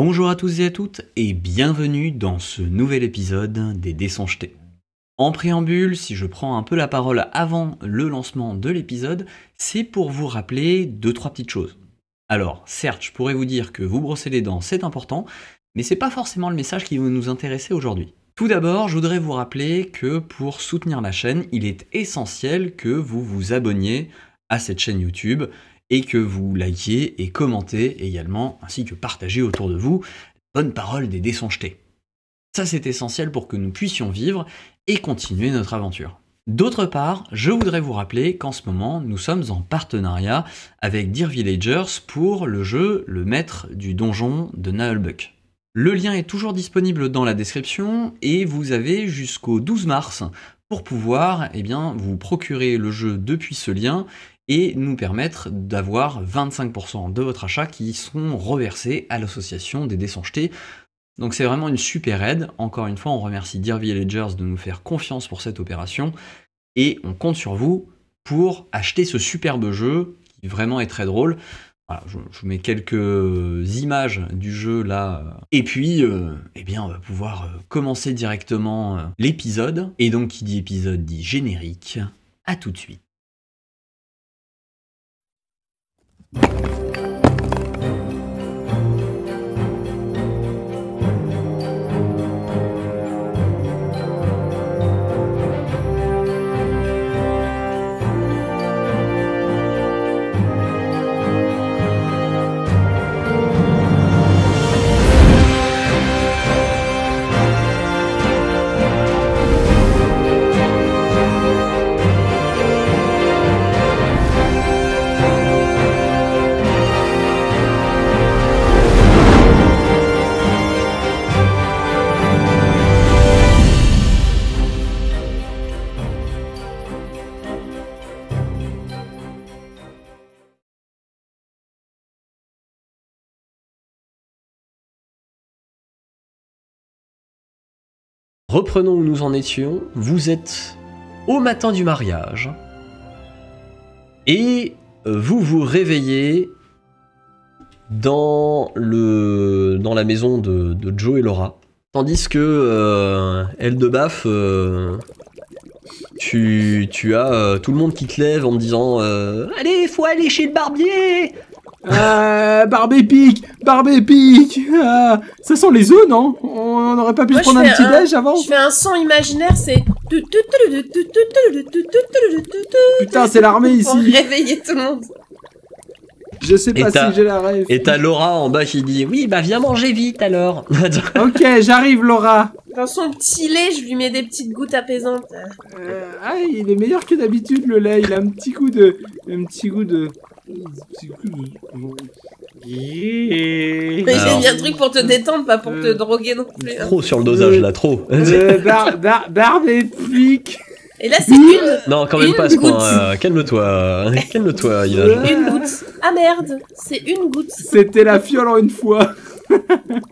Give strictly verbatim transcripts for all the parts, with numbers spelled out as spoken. Bonjour à tous et à toutes et bienvenue dans ce nouvel épisode des Dés sont jetés. En préambule, si je prends un peu la parole avant le lancement de l'épisode, c'est pour vous rappeler deux trois petites choses. Alors certes, je pourrais vous dire que vous brosser les dents c'est important, mais c'est pas forcément le message qui va nous intéresser aujourd'hui. Tout d'abord, je voudrais vous rappeler que pour soutenir la chaîne, il est essentiel que vous vous abonniez à cette chaîne YouTube et que vous likiez et commentez également, ainsi que partagez autour de vous la bonne parole des dés sont jetés. Ça, c'est essentiel pour que nous puissions vivre et continuer notre aventure. D'autre part, je voudrais vous rappeler qu'en ce moment, nous sommes en partenariat avec Dear Villagers pour le jeu Le Maître du Donjon de Naheulbeuk. Le lien est toujours disponible dans la description et vous avez jusqu'au douze mars pour pouvoir eh bien, vous procurer le jeu depuis ce lien et nous permettre d'avoir vingt-cinq pour cent de votre achat qui sont reversés à l'association des dés sont jetés. Donc c'est vraiment une super aide. Encore une fois, on remercie Dear Villagers de nous faire confiance pour cette opération et on compte sur vous pour acheter ce superbe jeu qui vraiment est très drôle. Voilà, je vous mets quelques images du jeu là, et puis euh, eh bien, on va pouvoir commencer directement l'épisode. Et donc qui dit épisode dit générique, à tout de suite. Reprenons où nous en étions, vous êtes au matin du mariage et vous vous réveillez dans, le, dans la maison de, de Joe et Laura. Tandis que euh, Eldebaff, euh, tu, tu as euh, tout le monde qui te lève en te disant euh, « Allez, faut aller chez le barbier !» Euh, Barbépique, Barbépique, euh, ça sent les œufs, non? On n'aurait pas pu Moi, prendre un petit déj avant? Je fais un son imaginaire, c'est... Putain, c'est l'armée ici. Pour réveiller tout le monde. Je sais pas si j'ai la rêve. Et t'as Laura en bas qui dit, oui, bah viens manger vite alors. Ok, j'arrive Laura. Dans son petit lait, je lui mets des petites gouttes apaisantes. Euh, ah, il est meilleur que d'habitude le lait, il a un petit goût de... Un petit goût de... Mais j'ai mis un truc pour te détendre, pas pour te droguer non plus. Trop sur le dosage là, trop. Barbépique. Et là c'est une. Non, quand même pas ce point. Calme-toi, calme-toi. Une goutte. Ah merde, c'est une goutte. C'était la fiole en une fois.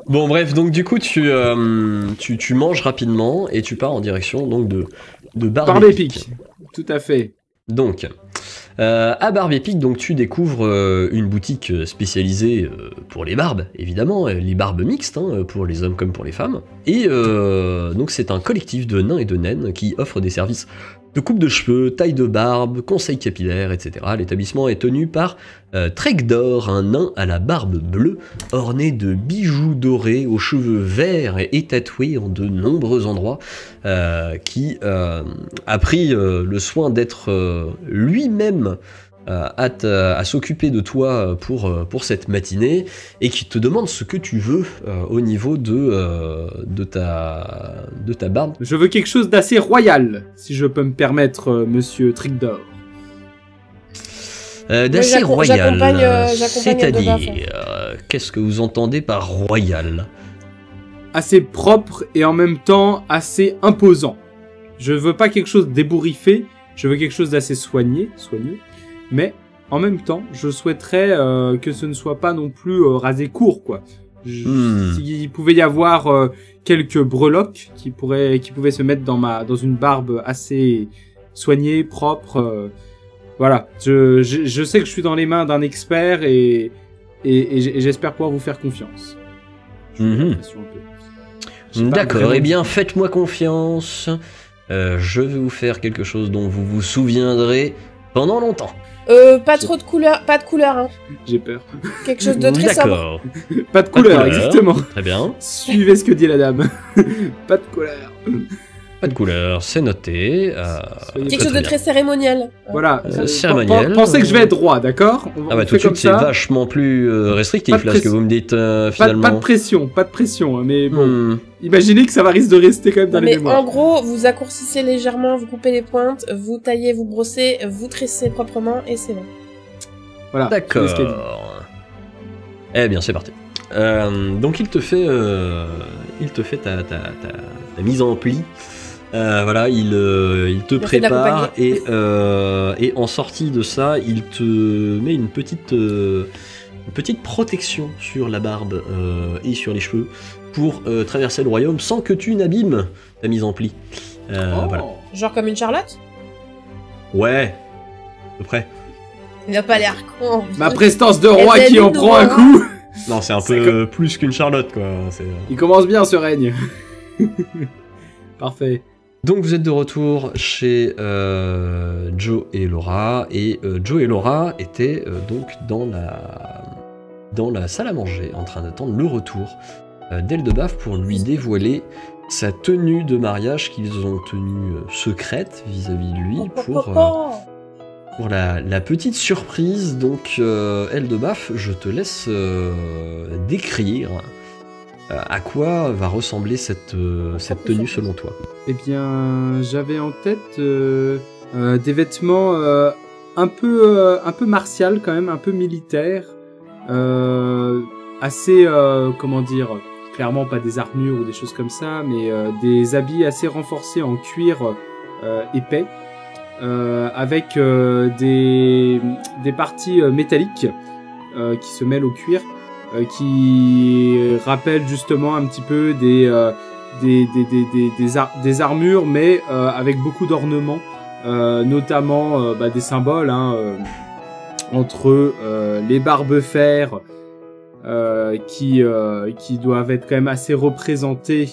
Bon bref, donc du coup tu tu manges rapidement et tu pars en direction donc de de Barbépique. Tout à fait. Donc. Euh, à Barm-Épique, donc tu découvres euh, une boutique spécialisée euh, pour les barbes, évidemment, les barbes mixtes, hein, pour les hommes comme pour les femmes. Et euh, donc c'est un collectif de nains et de naines qui offre des services de coupe de cheveux, taille de barbe, conseils capillaires, et cetera. L'établissement est tenu par euh, Trekdor, un nain à la barbe bleue, orné de bijoux dorés, aux cheveux verts et tatoué en de nombreux endroits, euh, qui euh, a pris euh, le soin d'être euh, lui-même euh, à, à s'occuper de toi pour, pour cette matinée, et qui te demande ce que tu veux euh, au niveau de, euh, de, ta, de ta barbe. Je veux quelque chose d'assez royal, si je peux me permettre, euh, monsieur Trekdor. Euh, d'assez royal, euh, c'est-à-dire, euh, qu'est-ce que vous entendez par royal? Assez propre et en même temps assez imposant. Je veux pas quelque chose d'ébouriffé, je veux quelque chose d'assez soigné, soigné, mais en même temps, je souhaiterais euh, que ce ne soit pas non plus euh, rasé court, quoi. Je, hmm. Il pouvait y avoir euh, quelques breloques qui pourraient, qui pouvaient se mettre dans ma, dans une barbe assez soignée, propre. Euh, voilà. Je, je, je sais que je suis dans les mains d'un expert et, et, et j'espère pouvoir vous faire confiance. Mm -hmm. D'accord, vraiment... eh bien faites-moi confiance, euh, je vais vous faire quelque chose dont vous vous souviendrez pendant longtemps. Euh, pas trop de couleurs, pas de couleurs, hein. J'ai peur. Quelque chose de très sobre. Pas de couleurs, exactement. Très bien. Suivez ce que dit la dame. Pas de couleurs. Pas de couleurs, c'est noté. Euh, Quelque chose de très cérémoniel. Voilà. Euh, cérémoniel. Pensez que je vais être roi, d'accord? Ah bah tout de suite, c'est vachement plus restrictif là ce que vous me dites euh, finalement. Pas de, pas de pression, pas de pression, mais bon. Hmm. Imaginez que ça va risque de rester quand même dans non, les mais mémoires. En gros, vous raccourcissez légèrement, vous coupez les pointes, vous taillez, vous brossez, vous tressez proprement et c'est bon. Voilà. D'accord. Eh bien, c'est parti. Euh, donc il te fait, euh, il te fait ta, ta, ta, ta mise en pli. Euh, voilà, il, euh, il te Merci prépare et, euh, et en sortie de ça, il te met une petite, euh, une petite protection sur la barbe euh, et sur les cheveux pour euh, traverser le royaume sans que tu n'abîmes ta mise en pli. Euh, oh. Voilà. Genre comme une Charlotte? Ouais, de près. Il n'a pas l'air con. Ma prestance de roi qui en prend un coup. Non, c'est un peu comme... plus qu'une Charlotte, quoi. Il commence bien ce règne. Parfait. Donc vous êtes de retour chez euh, Joe et Laura, et euh, Joe et Laura étaient euh, donc dans la, dans la salle à manger, en train d'attendre le retour euh, d'Eldebaff pour lui dévoiler sa tenue de mariage qu'ils ont tenue euh, secrète vis-à-vis de lui pour, euh, pour la, la petite surprise. Donc euh, Eldebaff, je te laisse euh, décrire. Euh, à quoi va ressembler cette, euh, cette tenue selon toi? Eh bien, j'avais en tête euh, euh, des vêtements euh, un peu, euh, un peu martial quand même, un peu militaire, euh, assez, euh, comment dire, clairement pas des armures ou des choses comme ça, mais euh, des habits assez renforcés en cuir euh, épais, euh, avec euh, des, des parties euh, métalliques euh, qui se mêlent au cuir. Euh, qui rappelle justement un petit peu des, euh, des, des, des, des, des, ar des armures, mais euh, avec beaucoup d'ornements, euh, notamment euh, bah, des symboles, hein, euh, entre euh, les barbes-fers, euh, qui, euh, qui doivent être quand même assez représentés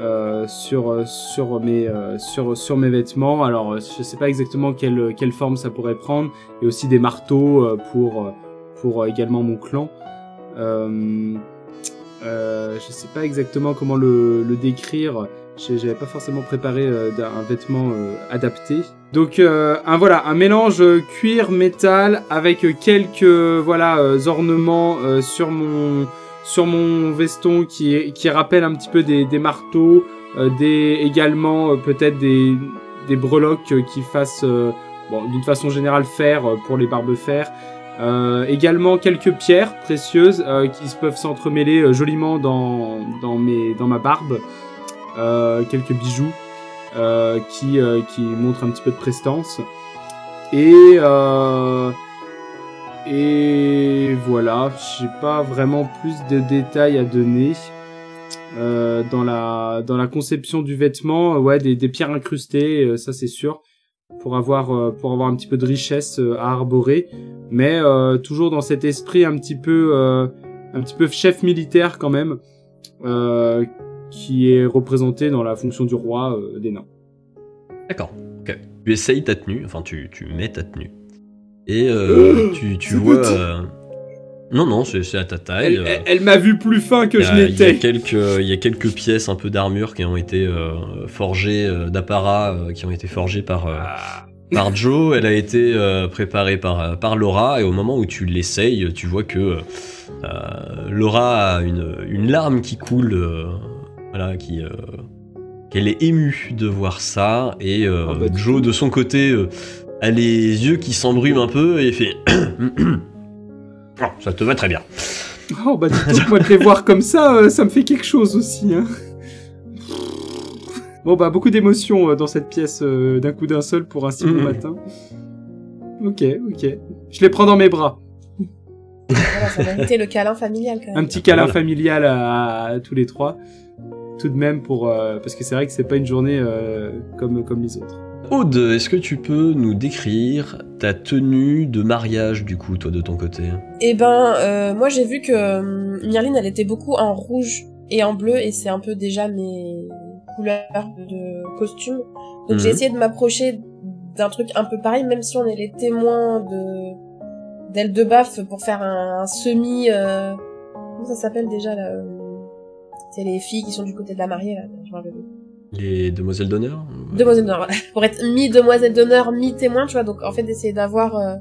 euh, sur, sur, mes, euh, sur, sur mes vêtements. Alors, je ne sais pas exactement quelle, quelle forme ça pourrait prendre, et aussi des marteaux euh, pour, pour également mon clan. Euh, euh, je sais pas exactement comment le, le décrire. J'avais pas forcément préparé euh, un vêtement euh, adapté. Donc euh, un voilà, un mélange cuir métal avec quelques euh, voilà euh, ornements euh, sur mon sur mon veston qui qui rappelle un petit peu des, des marteaux, euh, des également euh, peut-être des des breloques euh, qui fassent euh, bon d'une façon générale fer euh, pour les barbes-fer. Euh, également quelques pierres précieuses euh, qui peuvent s'entremêler euh, joliment dans, dans, mes, dans ma barbe, euh, quelques bijoux euh, qui, euh, qui montrent un petit peu de prestance, et, euh, et voilà, j'ai pas vraiment plus de détails à donner euh, dans, la, dans la conception du vêtement, euh, ouais, des, des pierres incrustées, euh, ça c'est sûr, pour avoir, euh, pour avoir un petit peu de richesse euh, à arborer, mais euh, toujours dans cet esprit un petit peu euh, un petit peu chef militaire quand même, euh, qui est représenté dans la fonction du roi euh, des nains. D'accord, ok. Tu essayes ta tenue, enfin tu, tu mets ta tenue, et euh, oh, tu, tu vois... Euh... Non, non, c'est à ta taille. Elle, elle, elle m'a vu plus fin que a, je n'étais. Il y, euh, y a quelques pièces un peu d'armure qui ont été euh, forgées, euh, d'apparat, euh, qui ont été forgées par... Euh... Ah. Par Joe, elle a été euh, préparée par, par Laura, et au moment où tu l'essayes, tu vois que euh, Laura a une, une larme qui coule, euh, voilà, qui, euh, qu'elle est émue de voir ça, et euh, oh, bah, Joe, de son côté, euh, a les yeux qui s'embrument un peu, et fait oh, ça te va très bien. Oh bah dis donc, moi de les voir comme ça, euh, ça me fait quelque chose aussi, hein. Bon bah beaucoup d'émotions dans cette pièce euh, d'un coup d'un seul pour un si bon mmh. matin. Ok, ok. Je les prends dans mes bras. Voilà, ça méritait le câlin familial quand même. Un petit câlin voilà. familial à, à tous les trois. Tout de même pour... Euh, parce que c'est vrai que c'est pas une journée euh, comme, comme les autres. Aude, est-ce que tu peux nous décrire ta tenue de mariage, du coup, toi, de ton côté? Eh ben, euh, moi, j'ai vu que euh, Nirline, elle était beaucoup en rouge et en bleu, et c'est un peu déjà mes couleurs de costume. Donc, mmh. j'ai essayé de m'approcher d'un truc un peu pareil, même si on est les témoins de d'Eldebaff pour faire un, un semi... Euh... Comment ça s'appelle déjà, là? C'est les filles qui sont du côté de la mariée, là, je m'en rappelle. Les demoiselles d'honneur ouais. Demoiselles d'honneur, pour être mi-demoiselle d'honneur, mi-témoin, tu vois, donc en fait d'essayer d'avoir euh,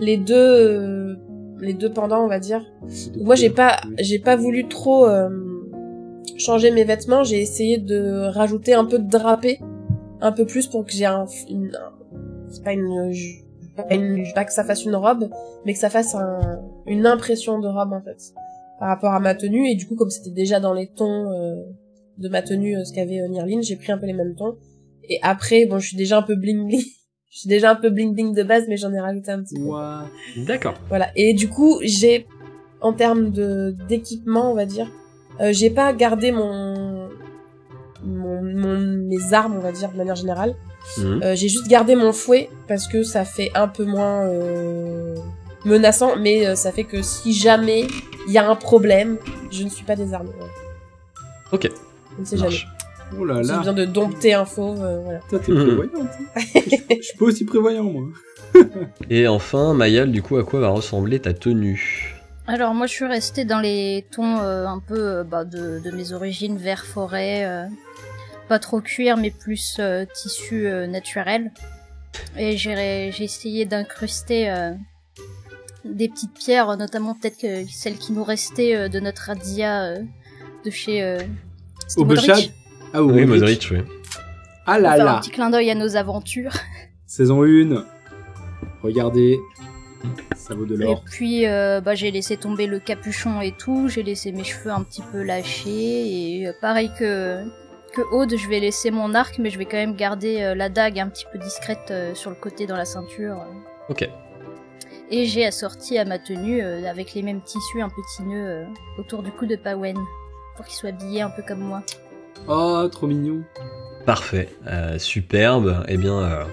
les deux euh, les deux pendants, on va dire. Donc, moi j'ai pas j'ai pas voulu trop euh, changer mes vêtements, j'ai essayé de rajouter un peu de drapé, un peu plus pour que j'ai un... Une, c'est pas une... Pas, une, pas que ça fasse une robe, mais que ça fasse un, une impression de robe en fait, par rapport à ma tenue, et du coup comme c'était déjà dans les tons... Euh, de ma tenue, euh, ce qu'avait euh, Nirline, j'ai pris un peu les mêmes tons. Et après, bon, je suis déjà un peu bling-bling. Je suis déjà un peu bling-bling de base, mais j'en ai rajouté un petit peu. Wow. D'accord. Voilà. Et du coup, j'ai, en termes de d'équipement, on va dire, euh, j'ai pas gardé mon, mon, mon, mes armes, on va dire, de manière générale. Mmh. Euh, j'ai juste gardé mon fouet, parce que ça fait un peu moins euh, menaçant, mais euh, ça fait que si jamais il y a un problème, je ne suis pas désarmée. Ouais. Ok. On ne sait jamais. Oh là là. J'ai besoin de dompter un fauve. Euh, voilà. Toi, t'es prévoyante. Je suis pas aussi prévoyant, moi. Et enfin, Mayal, du coup, à quoi va ressembler ta tenue? Alors, moi, je suis restée dans les tons euh, un peu euh, bah, de, de mes origines, vert forêt. Euh, pas trop cuir, mais plus euh, tissu euh, naturel. Et j'ai essayé d'incruster euh, des petites pierres, notamment peut-être euh, celles qui nous restaient euh, de notre radia euh, de chez... Euh, Au Bechad. Ah oui, Modric, oui. Ah là là. Un petit clin d'œil à nos aventures. Saison un. Regardez. Ça vaut de l'or. Et puis, euh, bah, j'ai laissé tomber le capuchon et tout. J'ai laissé mes cheveux un petit peu lâchés. Et euh, pareil que, que Aude, je vais laisser mon arc, mais je vais quand même garder euh, la dague un petit peu discrète euh, sur le côté dans la ceinture. Euh. Ok. Et j'ai assorti à ma tenue, euh, avec les mêmes tissus, un petit nœud euh, autour du cou de Pawen, pour qu'il soit habillé un peu comme moi. Oh, trop mignon. Parfait, euh, superbe. Eh bien, euh,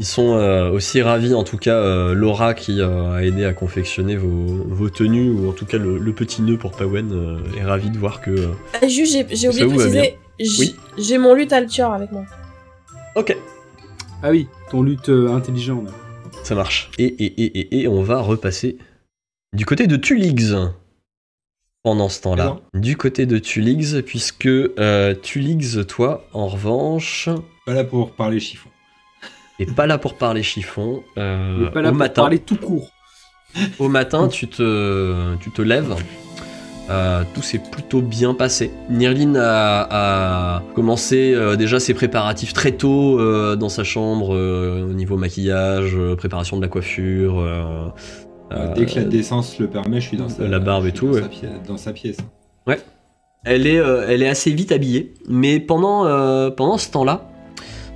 ils sont euh, aussi ravis, en tout cas, euh, Laura qui euh, a aidé à confectionner vos, vos tenues, ou en tout cas le, le petit nœud pour Pawen, euh, est ravi de voir que... Euh, ah, juste, j'ai oublié de préciser, oui j'ai mon luth altior avec moi. Ok. Ah oui, ton luth euh, intelligent. Là. Ça marche. Et, et, et, et, et on va repasser du côté de Thuliggs. Pendant ce temps-là, du côté de Thuliggs, puisque euh, Thuliggs, toi, en revanche... Pas là pour parler chiffon. Et pas là pour parler chiffon. Euh, pas là au pour matin, parler tout court. Au matin, tu te, tu te lèves. Euh, tout s'est plutôt bien passé. Nirline a, a commencé euh, déjà ses préparatifs très tôt euh, dans sa chambre, euh, au niveau maquillage, euh, préparation de la coiffure... Euh, Euh, Dès que la décence le permet, je suis dans sa, la barbe et tout, dans, ouais. sa dans sa pièce. Ouais. Elle est, euh, elle est assez vite habillée, mais pendant, euh, pendant ce temps-là,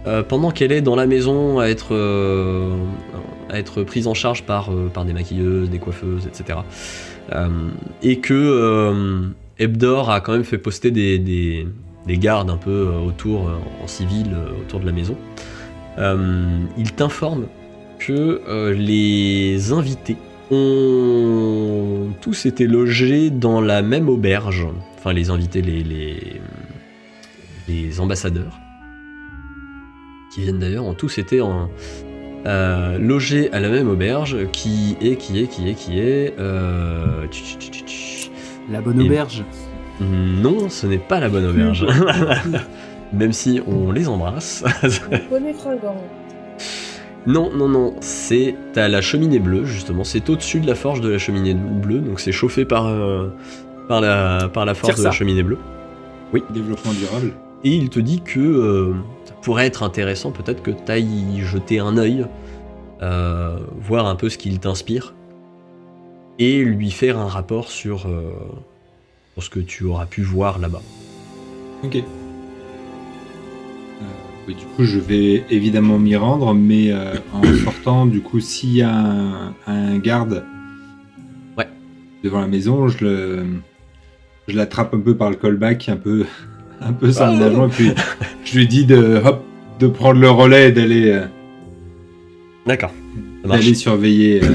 euh, pendant qu'elle est dans la maison à être, euh, à être prise en charge par, euh, par des maquilleuses, des coiffeuses, et cetera, euh, et que euh, Hebdor a quand même fait poster des, des, des gardes un peu euh, autour, euh, en civil, euh, autour de la maison, euh, il t'informe que euh, les invités ont tous été logés dans la même auberge, enfin les invités, les, les, les ambassadeurs, qui viennent d'ailleurs, ont tous été en, euh, logés à la même auberge, qui est, qui est, qui est, qui est... Euh... La bonne auberge. Et... Non, ce n'est pas la bonne auberge, même si on les embrasse. Non, non, non, c'est à la cheminée bleue, justement, c'est au-dessus de la forge de la cheminée bleue, donc c'est chauffé par, euh, par, la, par la forge de la cheminée bleue. Oui. Développement durable. Et il te dit que euh, ça pourrait être intéressant, peut-être que tu ailles jeter un œil, euh, voir un peu ce qu'il t'inspire, et lui faire un rapport sur, euh, sur ce que tu auras pu voir là-bas. Ok. Et du coup, je vais évidemment m'y rendre, mais euh, en sortant, du coup, s'il y a un, un garde ouais. devant la maison, je le, je l'attrape un peu par le callback, un peu, un peu sans le nagement, puis je lui dis de hop, de prendre le relais et d'aller euh, d'accord, d'aller surveiller euh,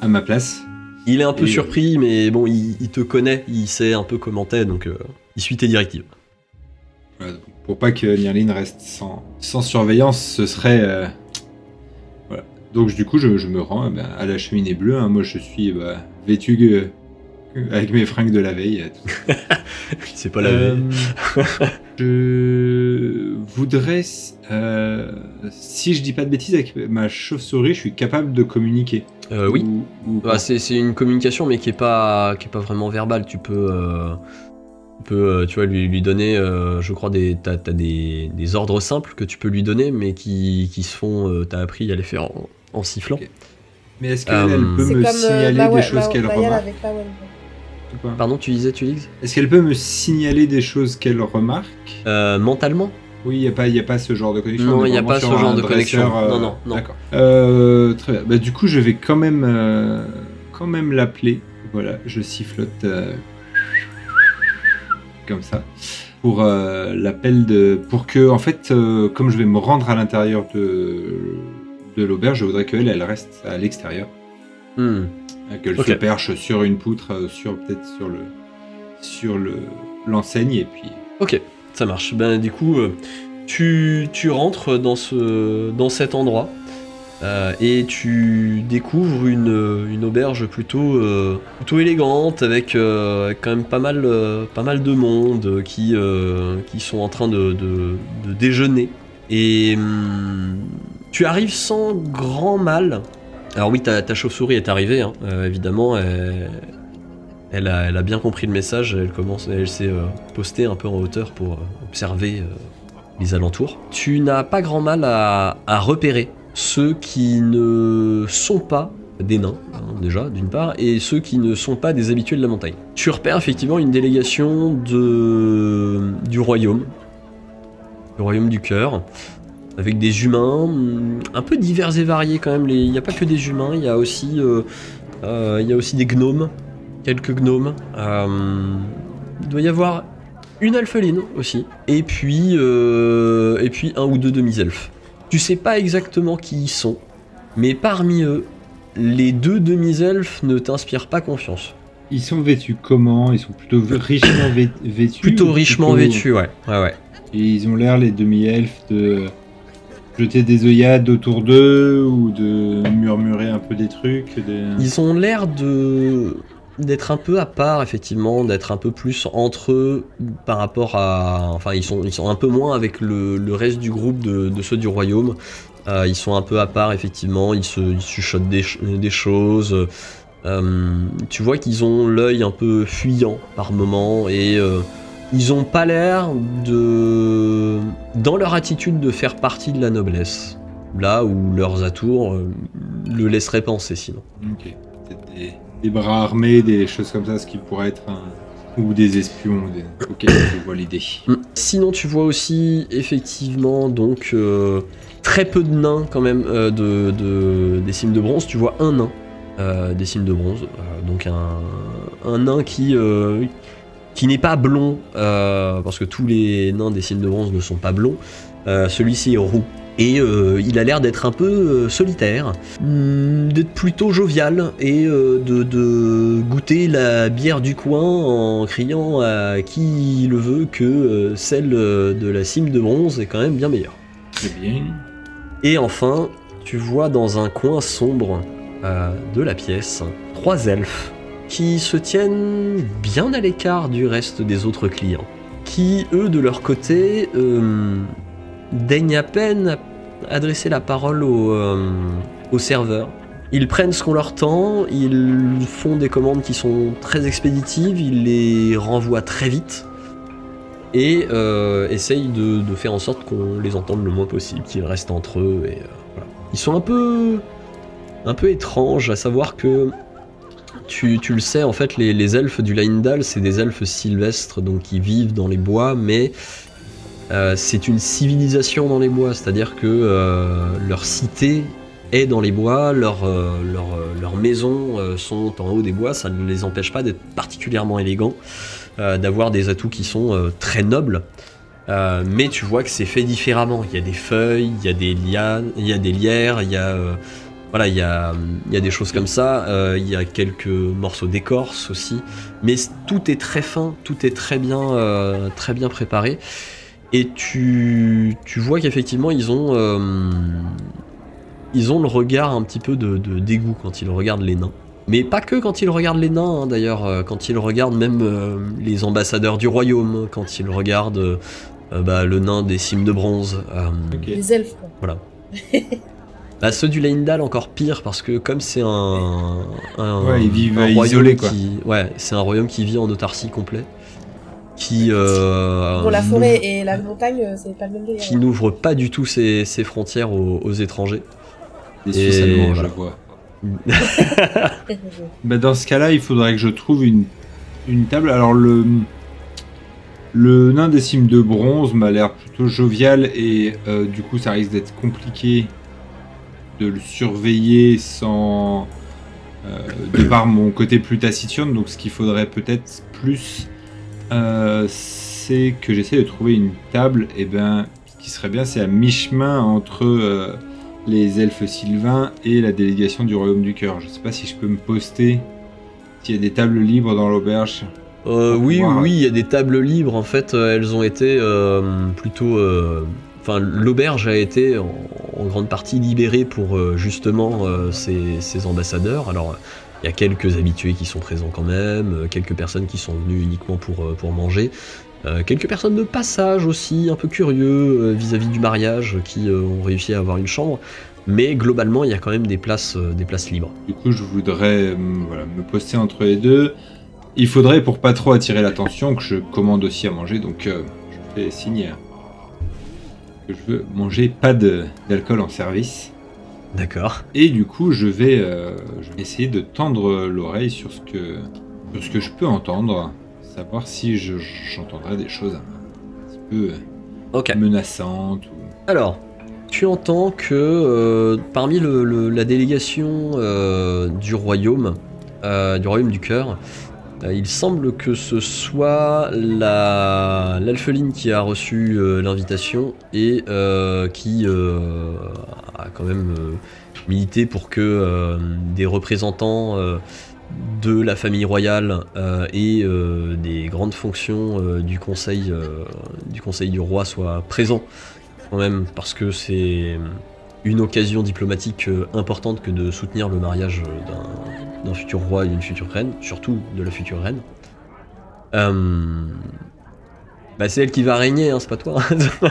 à ma place. Il est un peu et... surpris, mais bon, il, il te connaît, il sait un peu comment t'es, donc euh, il suit tes directives. Voilà, pour pas que Nirline reste sans, sans surveillance, ce serait... Euh, voilà. Donc du coup, je, je me rends eh ben, à la cheminée bleue. Hein. Moi, je suis bah, vêtu euh, avec mes fringues de la veille. Euh, C'est pas la euh, veille. Je voudrais... Euh, si je dis pas de bêtises, avec ma chauve-souris, je suis capable de communiquer. Euh, oui, ou, ou... Bah, c'est une communication mais qui est pas, qui est pas vraiment verbale. Tu peux, euh, tu, peux tu vois, lui, lui donner, euh, je crois, des, t'as, t'as des, des ordres simples que tu peux lui donner, mais qui, qui se font, euh, t'as appris à les faire en, en sifflant. Okay. Mais est-ce qu'elle euh, peut me signaler euh, des choses qu'elle remarque? Pardon, tu disais, tu disais est-ce qu'elle peut me signaler des choses qu'elle remarque euh, mentalement? Oui, il n'y a, a pas ce genre de connexion. Non, il n'y a pas ce genre de connexion. Euh... Non, non, non. D'accord. Euh, très bien. Bah, du coup, je vais quand même, euh, quand même l'appeler. Voilà, je sifflote euh, comme ça pour euh, l'appel de, pour que, en fait, euh, comme je vais me rendre à l'intérieur de de l'auberge, je voudrais qu'elle, elle reste à l'extérieur, hmm. qu'elle okay. se perche sur une poutre, sur peut-être sur le, sur le l'enseigne et puis. Ok. Ça marche. Ben du coup, tu, tu rentres dans, ce, dans cet endroit euh, et tu découvres une, une auberge plutôt, euh, plutôt élégante avec euh, quand même pas mal, euh, pas mal de monde qui, euh, qui sont en train de, de, de déjeuner. Et hum, tu arrives sans grand mal. Alors oui, ta, ta chauve-souris est arrivée, hein, euh, évidemment. Elle... Elle a, elle a bien compris le message, elle commence, elle s'est euh, postée un peu en hauteur pour euh, observer euh, les alentours. Tu n'as pas grand mal à, à repérer ceux qui ne sont pas des nains, hein, déjà, d'une part, et ceux qui ne sont pas des habitués de la montagne. Tu repères effectivement une délégation de, du royaume, le royaume du cœur, avec des humains, un peu divers et variés quand même. Il n'y a pas que des humains, il y a aussi, euh, euh, il y a aussi des gnomes. Quelques gnomes. Euh, il doit y avoir une alpheline aussi. Et puis, euh, et puis un ou deux demi-elfes. Tu sais pas exactement qui ils sont, mais parmi eux, les deux demi-elfes ne t'inspirent pas confiance. Ils sont vêtus comment? Ils sont plutôt richement vêtus. Plutôt richement plutôt... vêtus, ouais. ouais, ouais. Et ils ont l'air, les demi-elfes, de jeter des œillades autour d'eux ou de murmurer un peu des trucs. Des... Ils ont l'air de... d'être un peu à part, effectivement, d'être un peu plus entre eux par rapport à... Enfin, ils sont, ils sont un peu moins avec le, le reste du groupe de, de ceux du royaume. Euh, ils sont un peu à part, effectivement, ils se chuchotent des, des choses. Euh, tu vois qu'ils ont l'œil un peu fuyant par moment et euh, ils ont pas l'air de... Dans leur attitude de faire partie de la noblesse. Là où leurs atours euh, le laisseraient penser, sinon. Ok, c'était... Des bras armés, des choses comme ça, ce qui pourrait être un... ou des espions. Des... Ok, je vois l'idée. Sinon, tu vois aussi effectivement donc euh, très peu de nains quand même euh, de, de des cimes de bronze. Tu vois un nain euh, des cimes de bronze, euh, donc un, un nain qui euh, qui n'est pas blond euh, parce que tous les nains des cimes de bronze ne sont pas blonds. Euh, Celui-ci est roux. Et euh, il a l'air d'être un peu euh, solitaire, d'être plutôt jovial et euh, de, de goûter la bière du coin en criant à qui le veut que euh, celle de la cime de bronze est quand même bien meilleure. C'est bien. Et enfin, tu vois dans un coin sombre euh, de la pièce, trois elfes qui se tiennent bien à l'écart du reste des autres clients, qui eux de leur côté... Euh, daignent à peine adresser la parole au, euh, au serveur. Ils prennent ce qu'on leur tend, ils font des commandes qui sont très expéditives, ils les renvoient très vite et euh, essayent de, de faire en sorte qu'on les entende le moins possible, qu'ils restent entre eux. Et, euh, voilà. Ils sont un peu, un peu étranges, à savoir que tu, tu le sais, en fait, les, les elfes du Lyindal, c'est des elfes sylvestres, donc qui vivent dans les bois, mais... Euh, c'est une civilisation dans les bois, c'est-à-dire que euh, leur cité est dans les bois, leurs euh, leur, leur maisons euh, sont en haut des bois, ça ne les empêche pas d'être particulièrement élégants, euh, d'avoir des atouts qui sont euh, très nobles, Euh, mais tu vois que c'est fait différemment. Il y a des feuilles, il y a des lianes, il y a des lierres, il y a, euh, voilà, il y a, il y a des choses comme ça. Euh, il y a quelques morceaux d'écorce aussi. Mais tout est très fin, tout est très bien, euh, très bien préparé. Et tu, tu vois qu'effectivement ils ont, euh, ils ont le regard un petit peu de, de dégoût quand ils regardent les nains. Mais pas que quand ils regardent les nains, hein, d'ailleurs, quand ils regardent même euh, les ambassadeurs du royaume, quand ils regardent euh, bah, le nain des cimes de bronze. Euh, okay. Les elfes. Voilà. Bah, ceux du Lyindal encore pire, parce que comme c'est un, un, ouais, ils vivent un royaume isolé, quoi. Qui, ouais, c'est un royaume qui vit en autarcie complète, qui euh, pour la forêt et la montagne, c'est pas le même délire. Qui n'ouvre pas du tout ses, ses frontières aux, aux étrangers. Les Suisses allemands, je vois. Bah dans ce cas-là, il faudrait que je trouve une, une table. Alors le le nain des cimes de bronze m'a l'air plutôt jovial et euh, du coup, ça risque d'être compliqué de le surveiller sans euh, de par mon côté plus taciturne. Donc, ce qu'il faudrait peut-être plus, euh, c'est que j'essaie de trouver une table. Et ben, ce qui serait bien, c'est à mi-chemin entre euh, les elfes sylvains et la délégation du Royaume du Cœur. Je sais pas si je peux me poster, s'il y a des tables libres dans l'auberge. Euh, oui, pouvoir... oui, il y a des tables libres. En fait, elles ont été euh, plutôt... Euh... Enfin, l'auberge a été en, en grande partie libérée pour euh, justement euh, ses, ses ambassadeurs. Alors, il y a quelques habitués qui sont présents quand même, quelques personnes qui sont venues uniquement pour, pour manger. Euh, quelques personnes de passage aussi, un peu curieux vis-à-vis euh, -vis du mariage, qui euh, ont réussi à avoir une chambre. Mais globalement, il y a quand même des places, euh, des places libres. Du coup, je voudrais euh, voilà, me poster entre les deux. Il faudrait, pour pas trop attirer l'attention, que je commande aussi à manger. Donc, euh, je fais signe que je veux manger pas d'alcool en service. D'accord. Et du coup, je vais, euh, je vais essayer de tendre l'oreille sur, sur ce que je peux entendre. Savoir si j'entendrai je, des choses un petit peu okay. menaçantes. Ou... Alors, tu entends que euh, parmi le, le, la délégation euh, du royaume, euh, du royaume du cœur, euh, il semble que ce soit l'alpheline la, qui a reçu euh, l'invitation et euh, qui euh, a quand même euh, milité pour que euh, des représentants... Euh, de la famille royale euh, et euh, des grandes fonctions euh, du, conseil, euh, du conseil du roi soient présents quand même, parce que c'est une occasion diplomatique euh, importante que de soutenir le mariage d'un futur roi et d'une future reine, surtout de la future reine. Euh... Bah, c'est elle qui va régner, hein, c'est pas toi. Parce que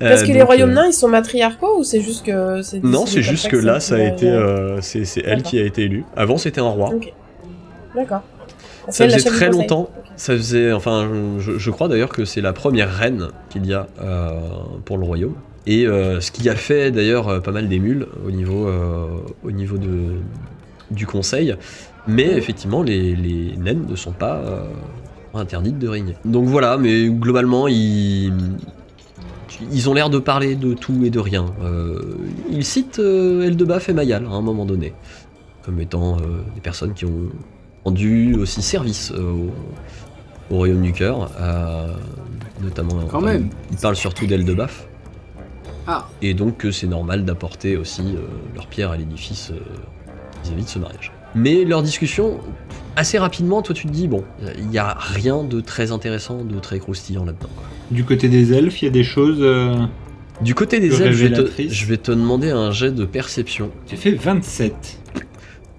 euh, les donc, royaumes nains, ils sont matriarcaux ou c'est juste que... Non, c'est juste que là, ça a été... Euh, c'est elle qui a été élue. Avant, c'était un roi. Okay. D'accord. Ça faisait très longtemps. Okay. Ça faisait... Enfin, je, je crois d'ailleurs que c'est la première reine qu'il y a euh, pour le royaume. Et euh, ce qui a fait d'ailleurs pas mal d'émules au niveau, euh, au niveau de, du conseil. Mais effectivement, les, les naines ne sont pas euh, interdites de régner. Donc voilà, mais globalement, ils... Ils ont l'air de parler de tout et de rien. Euh, ils citent euh, Eldebaff et Mayal à un moment donné, comme étant euh, des personnes qui ont rendu aussi service euh, au, au Royaume du Cœur, euh, notamment. Quand euh, même. Ils parlent surtout d'Eldebaff. Ah. Et donc c'est normal d'apporter aussi euh, leur pierre à l'édifice vis-à-vis euh, de ce mariage. Mais leur discussion, assez rapidement, toi tu te dis, bon, il n'y a rien de très intéressant, de très croustillant là-dedans. Du côté des elfes, il y a des choses... Euh, du côté des elfes, je vais, te, je vais te demander un jet de perception. J'ai fait vingt-sept.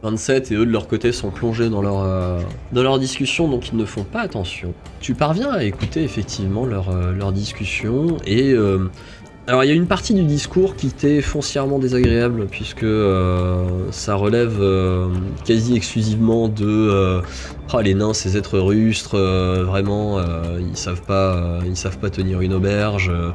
vingt-sept, et eux de leur côté sont plongés dans leur, euh, dans leur discussion, donc ils ne font pas attention. Tu parviens à écouter effectivement leur, euh, leur discussion, et... Euh, alors il y a une partie du discours qui t'est foncièrement désagréable puisque euh, ça relève euh, quasi exclusivement de euh, oh, les nains, ces êtres rustres, euh, vraiment euh, ils savent pas, euh, ils savent pas tenir une auberge, euh,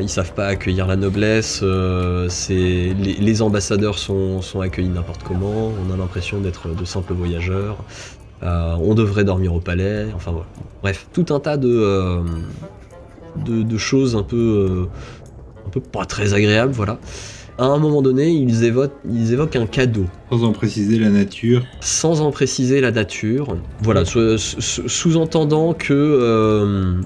ils savent pas accueillir la noblesse, euh, les, les ambassadeurs sont, sont accueillis n'importe comment, on a l'impression d'être de simples voyageurs, euh, on devrait dormir au palais, enfin voilà. Bref, tout un tas de, euh, de, de choses un peu... Euh, un peu pas très agréable, voilà. À un moment donné, ils évoquent, ils évoquent un cadeau. Sans en préciser la nature. Sans en préciser la nature. Voilà, sous-entendant que euh,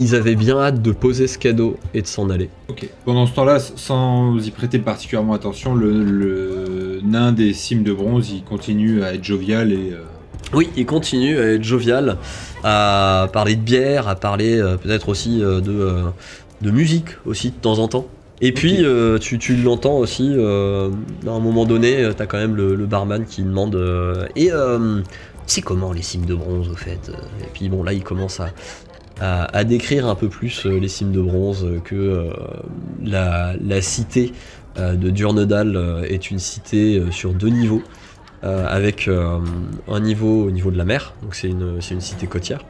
ils avaient bien hâte de poser ce cadeau et de s'en aller. Ok. Pendant ce temps-là, sans y prêter particulièrement attention, le, le nain des cimes de bronze, il continue à être jovial et... Euh... Oui, il continue à être jovial, à parler de bière, à parler euh, peut-être aussi euh, de, euh, de musique aussi de temps en temps. Et puis okay. euh, tu, tu l'entends aussi, euh, à un moment donné, t'as quand même le, le barman qui demande euh, « Et euh, c'est comment les cimes de bronze au fait ?» Et puis bon là il commence à, à, à décrire un peu plus euh, les cimes de bronze, que euh, la, la cité euh, de Durnedal euh, est une cité euh, sur deux niveaux, euh, avec euh, un niveau au niveau de la mer, donc c'est une, une cité côtière,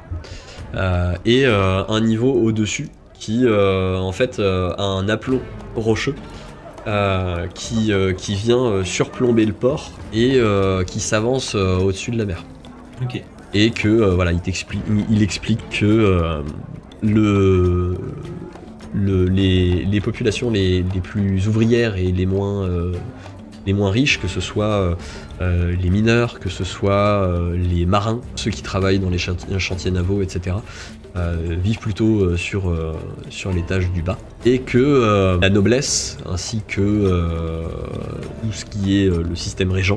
euh, et euh, un niveau au-dessus, qui euh, en fait euh, a un aplomb rocheux euh, qui, euh, qui vient euh, surplomber le port et euh, qui s'avance euh, au-dessus de la mer. Okay. Et que euh, voilà, il t'explique, il explique que euh, le, le, les, les populations les, les plus ouvrières et les moins, euh, les moins riches, que ce soit euh, euh, les mineurs, que ce soit euh, les marins, ceux qui travaillent dans les chantiers, chantiers navaux, et cetera, Euh, vivent plutôt euh, sur, euh, sur l'étage du bas, et que euh, la noblesse ainsi que euh, tout ce qui est euh, le système régent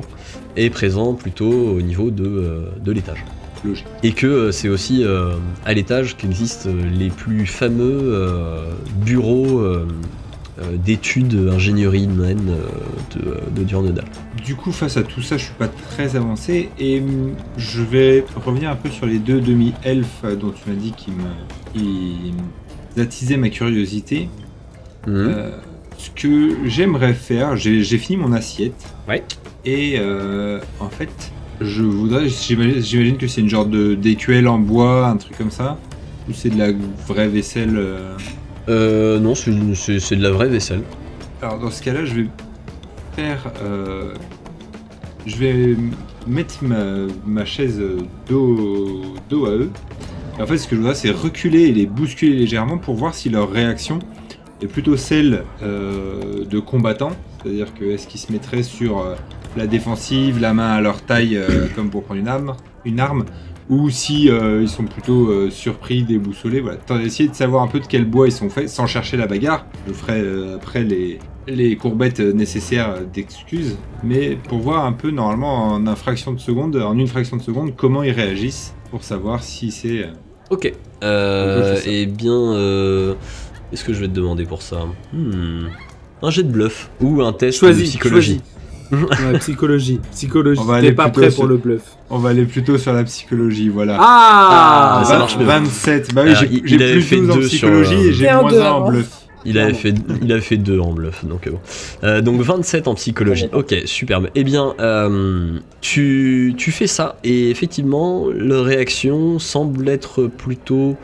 est présent plutôt au niveau de, euh, de l'étage. Logique. Et que euh, c'est aussi euh, à l'étage qu'existent les plus fameux euh, bureaux euh, d'études ingénierie humaine euh, de, de Durnedal. Du coup, face à tout ça, je suis pas très avancé et je vais revenir un peu sur les deux demi-elfes dont tu m'as dit qu'ils attisaient ma curiosité. Mmh. Euh, ce que j'aimerais faire, j'ai fini mon assiette. Ouais. Et euh, en fait, je voudrais, j'imagine que c'est une genre d'écuelle en bois, un truc comme ça, ou c'est de la vraie vaisselle. Euh... Euh, non, c'est de la vraie vaisselle. Alors dans ce cas-là, je vais faire... Euh, je vais mettre ma, ma chaise dos, dos à eux. Et en fait, ce que je voudrais, c'est reculer et les bousculer légèrement pour voir si leur réaction est plutôt celle euh, de combattants. C'est-à-dire que est-ce qu'ils se mettraient sur euh, la défensive, la main à leur taille, euh, comme pour prendre une arme, une arme ou si euh, ils sont plutôt euh, surpris, déboussolés, voilà. T'as essayé de savoir un peu de quel bois ils sont faits, sans chercher la bagarre. Je ferai euh, après les, les courbettes nécessaires d'excuses, mais pour voir un peu, normalement, en, une fraction de seconde, en une fraction de seconde, comment ils réagissent, pour savoir si c'est... Euh, ok. Euh, eh bien, euh, est-ce que je vais te demander pour ça hmm. Un jet de bluff, ou un test choisis, de psychologie. Choisis. Ouais, psychologie, psychologie, t'es pas prêt sur... pour le bluff. On va aller plutôt sur la psychologie, voilà. Ah, ah ça marche vingt-sept, bah oui, j'ai plus fait deux en psychologie sur... et j'ai moins un en bluff. Il avait, fait, il avait fait deux en bluff, donc bon. Euh, donc vingt-sept en psychologie, ok, superbe. Eh bien, euh, tu, tu fais ça, et effectivement, leur réaction semble être plutôt...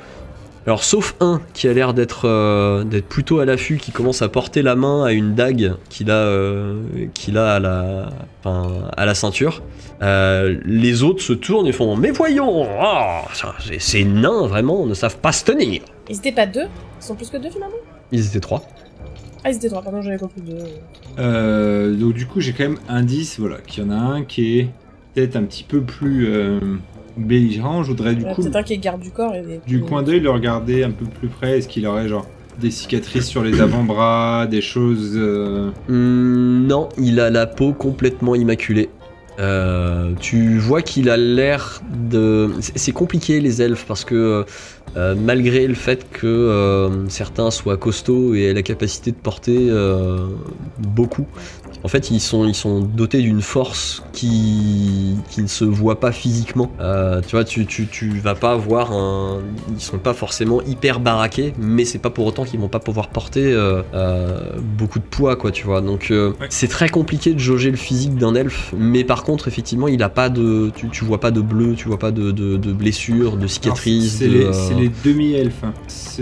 Alors sauf un qui a l'air d'être euh, plutôt à l'affût, qui commence à porter la main à une dague qu'il a, euh, qu'il a à, la, enfin, à la ceinture. Euh, les autres se tournent et font « Mais voyons, oh, ces nains vraiment ne savent pas se tenir !» Ils n'étaient pas deux? Ils sont plus que deux finalement? Ils étaient trois. Ah, ils étaient trois, pardon, j'avais compris deux. Euh, donc du coup j'ai quand même un dix, voilà, qu'il y en a un qui est peut-être un petit peu plus... Euh... belligérant, je voudrais du ouais, coup... C'est un qui garde du corps. Et... Du coin d'œil, le regarder un peu plus près, est-ce qu'il aurait genre des cicatrices sur les avant-bras, des choses... Euh... Mmh, non, il a la peau complètement immaculée. Euh, tu vois qu'il a l'air de... C'est compliqué les elfes parce que euh, malgré le fait que euh, certains soient costauds et aient la capacité de porter euh, beaucoup, en fait, ils sont, ils sont dotés d'une force qui, qui ne se voit pas physiquement. Euh, tu vois, tu, tu, tu vas pas voir un... Ils sont pas forcément hyper baraqués, mais c'est pas pour autant qu'ils vont pas pouvoir porter euh, euh, beaucoup de poids, quoi, tu vois. Donc, euh, ouais. C'est très compliqué de jauger le physique d'un elfe, mais par contre, effectivement, il a pas de... Tu, tu vois pas de bleu, tu vois pas de, de, de blessures, de cicatrices. C'est de, les, euh... les demi-elfes.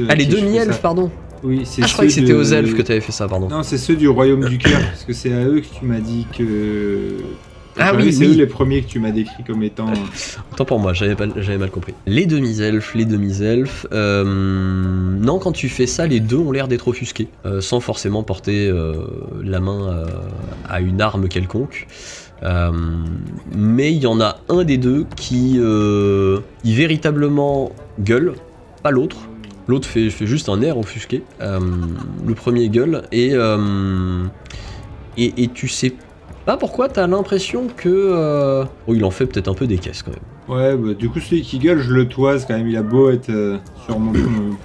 Ah, les demi-elfes, pardon. Oui, ah, je croyais que c'était de... aux elfes que tu avais fait ça, pardon. Non, c'est ceux du Royaume du Cœur, parce que c'est à eux que tu m'as dit que... Ah oui, c'est oui. Eux les premiers que tu m'as décrit comme étant... Tant pour moi, j'avais mal compris. Les demi-elfes, les demi-elfes... Euh... Non, quand tu fais ça, les deux ont l'air d'être offusqués, euh, sans forcément porter euh, la main euh, à une arme quelconque. Euh, mais il y en a un des deux qui, euh, qui véritablement gueule, pas l'autre. L'autre fait, fait juste un air offusqué. Euh, le premier gueule. Et, euh, et, et tu sais pas pourquoi t'as l'impression que... Euh... Oh, il en fait peut-être un peu des caisses quand même. Ouais, bah, du coup celui qui gueule, je le toise quand même. Il a beau être euh, sûrement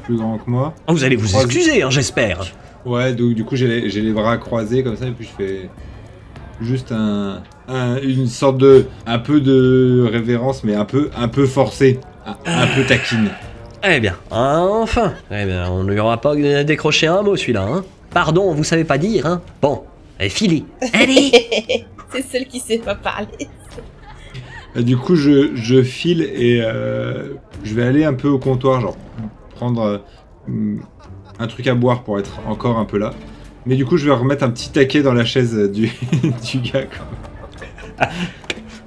plus grand que moi. Oh, vous allez vous Croise... excuser, hein, j'espère. Ouais, donc du coup j'ai les, les bras croisés comme ça et puis je fais... Juste un, un, une sorte de, un peu de révérence, mais un peu, un peu forcée, un, un peu taquine. Eh bien, enfin, eh bien, on ne lui aura pas décroché un mot celui-là, hein. Pardon, on vous savait pas dire, hein. Bon, allez, filez, allez. C'est celle qui sait pas parler. Et du coup, je, je file et euh, je vais aller un peu au comptoir, genre prendre euh, un truc à boire pour être encore un peu là. Mais du coup, je vais remettre un petit taquet dans la chaise du, du gars.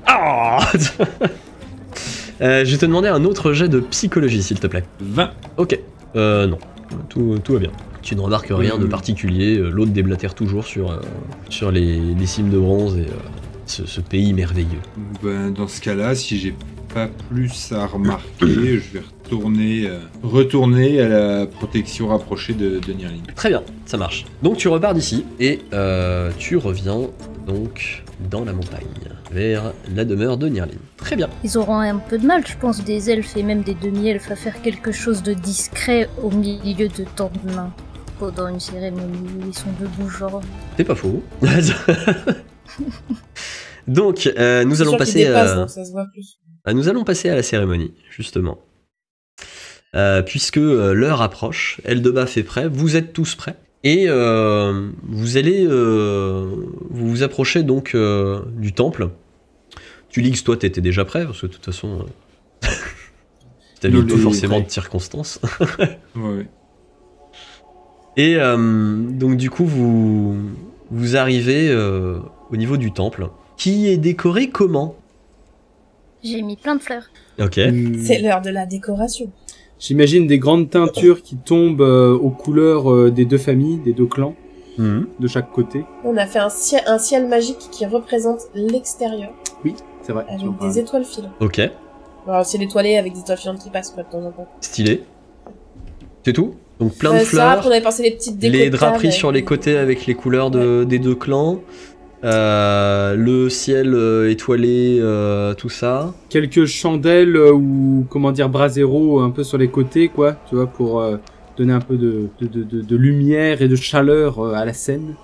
Ah, oh euh, je vais te demander un autre jet de psychologie, s'il te plaît. vingt. Ok. Euh, non. Tout, tout va bien. Tu ne remarques rien mmh. de particulier. L'autre déblatère toujours sur, euh, sur les, les cimes de bronze et euh, ce, ce pays merveilleux. Ben, dans ce cas-là, si j'ai pas plus à remarquer, je vais retourner, euh, retourner à la protection rapprochée de, de Nirline. Très bien, ça marche. Donc tu repars d'ici et euh, tu reviens donc dans la montagne, vers la demeure de Nirline. Très bien. Ils auront un peu de mal, je pense, des elfes et même des demi-elfes à faire quelque chose de discret au milieu de tant de mains. Pendant une cérémonie, ils sont debout genre. C'est pas faux. Donc euh, nous allons passer dépasse, euh... ça se voit plus. Nous allons passer à la cérémonie, justement. Euh, puisque euh, l'heure approche, Eldebaff est prêt, vous êtes tous prêts, et euh, vous allez euh, vous, vous approcher donc euh, du temple. Thuliggs, toi, t'étais déjà prêt, parce que de toute façon, euh, t'avais pas forcément de circonstances. Ouais, ouais. Et euh, donc, du coup, vous, vous arrivez euh, au niveau du temple, qui est décoré comment ? J'ai mis plein de fleurs. Ok. C'est l'heure de la décoration. J'imagine des grandes teintures qui tombent euh, aux couleurs euh, des deux familles, des deux clans, mmh. de chaque côté. On a fait un, ciel, un ciel magique qui représente l'extérieur. Oui, c'est vrai. Avec des parle. étoiles filantes. Ok. Bon, c'est étoilé avec des étoiles filantes qui passent de temps en temps. Stylé. C'est tout. Donc plein euh, de fleurs. Ça, on avait pensé les petites décos. Les draperies sur les côtés avec les couleurs de, ouais. des deux clans. Euh, le ciel euh, étoilé, euh, tout ça. Quelques chandelles euh, ou comment dire brasero un peu sur les côtés, quoi, tu vois, pour euh, donner un peu de, de, de, de lumière et de chaleur euh, à la scène.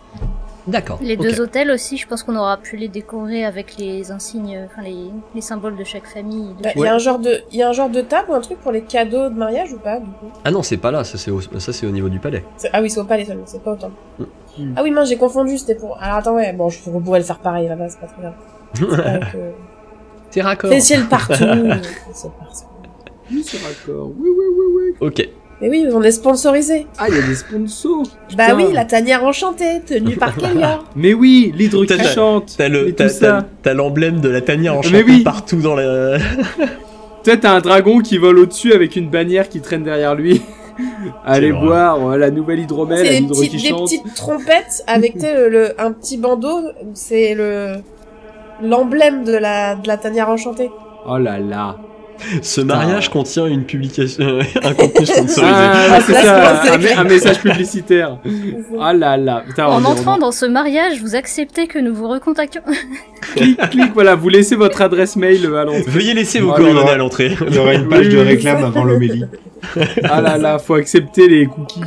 D'accord. Les okay. deux hôtels aussi, je pense qu'on aura pu les décorer avec les insignes, enfin les, les symboles de chaque famille. Bah, il ouais. y a un genre de, il y a un genre de table ou un truc pour les cadeaux de mariage ou pas du coup? Ah non, c'est pas là, ça c'est au, au niveau du palais. Ah oui, c'est au palais seulement, c'est pas au temple. Mm. Ah oui, mince, j'ai confondu, c'était pour... Alors attends, ouais, bon, je pourrais le faire pareil là-bas, c'est pas très grave. C'est euh... raccord. C'est le partout. C'est partout. Oui, c'est raccord. Oui, oui, oui, oui. Ok. Mais oui, on est sponsorisé. Ah, il y a des sponsors. Putain. Bah oui, la tanière enchantée, tenue par Kélyar. Mais oui, l'hydro qui chante. T'as l'emblème de la tanière enchantée oui. partout dans la... Peut-être t'as un dragon qui vole au-dessus avec une bannière qui traîne derrière lui. Allez boire euh, la nouvelle hydromel, la hydro qui chante. Des petites trompettes avec le, le, un petit bandeau, c'est le l'emblème de la, de la tanière enchantée. Oh là là. Ce mariage ah. contient une publication, euh, un contenu sponsorisé. Ah, ah, c'est ça, un, un message publicitaire. Ah là là. Putain, en entrant dans ce mariage, vous acceptez que nous vous recontactions. Clic, clic, voilà, vous laissez votre adresse mail à l'entrée. Veuillez laisser vos ah, coordonnées à l'entrée. Il y aura une page oui, de réclame avant l'homélie. Ah là là, faut accepter les cookies.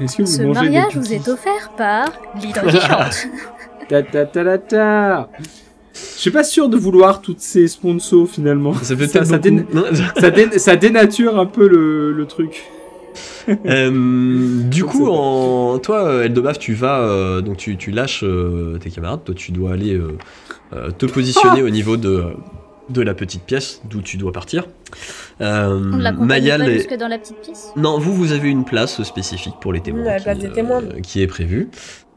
Est-ce que vous ce mangez mariage des cookies vous est offert par l'hydro qui chante. Ta ta ta ta ta. Je suis pas sûr de vouloir toutes ces sponsors finalement. Ça, ça, ça, déna... ça, dé... ça dénature un peu le, le truc. Euh, du coup, en... toi, Eldebaff, tu vas euh, donc tu, tu lâches euh, tes camarades. Toi, tu dois aller euh, euh, te positionner ah au niveau de, de la petite pièce d'où tu dois partir. Euh, On ne Mayal pas et... jusque dans la petite pièce. Non, vous vous avez une place spécifique pour les témoins, la place qui, des témoins. Euh, qui est prévue.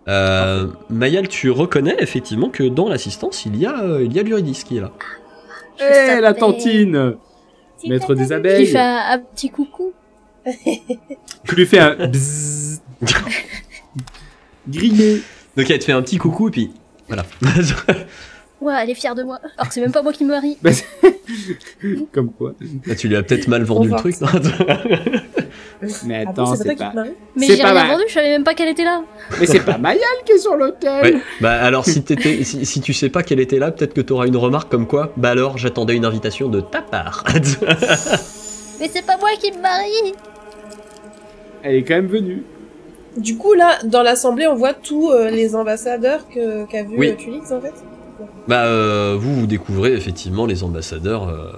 Euh, Mayal, tu reconnais effectivement que dans l'assistance, il y a euh, il y a l'Uridis qui est là. Eh hey, la tantine, maître des abeilles. Qui fait un, un petit coucou. Tu lui fais un bzzz. Grillé. Donc elle te fait un petit coucou et puis voilà. Ouais, elle est fière de moi. Alors c'est même pas moi qui me marie. Comme quoi. Là, tu lui as peut-être mal vendu le truc. Mais attends, ah bon, c'est pas. Mais j'ai rien vendu, je savais même pas qu'elle était là. Mais c'est pas Mayal qui est sur l'hôtel. Ouais. Bah alors, si, t'étais, si, si tu sais pas qu'elle était là, peut-être que t'auras une remarque comme quoi. Bah alors, j'attendais une invitation de ta part. Mais c'est pas moi qui me marie. Elle est quand même venue. Du coup, là, dans l'assemblée, on voit tous euh, les ambassadeurs que, qu'a vu oui. Thuliggs, en fait. Bah, euh, vous, vous découvrez effectivement les ambassadeurs. Euh,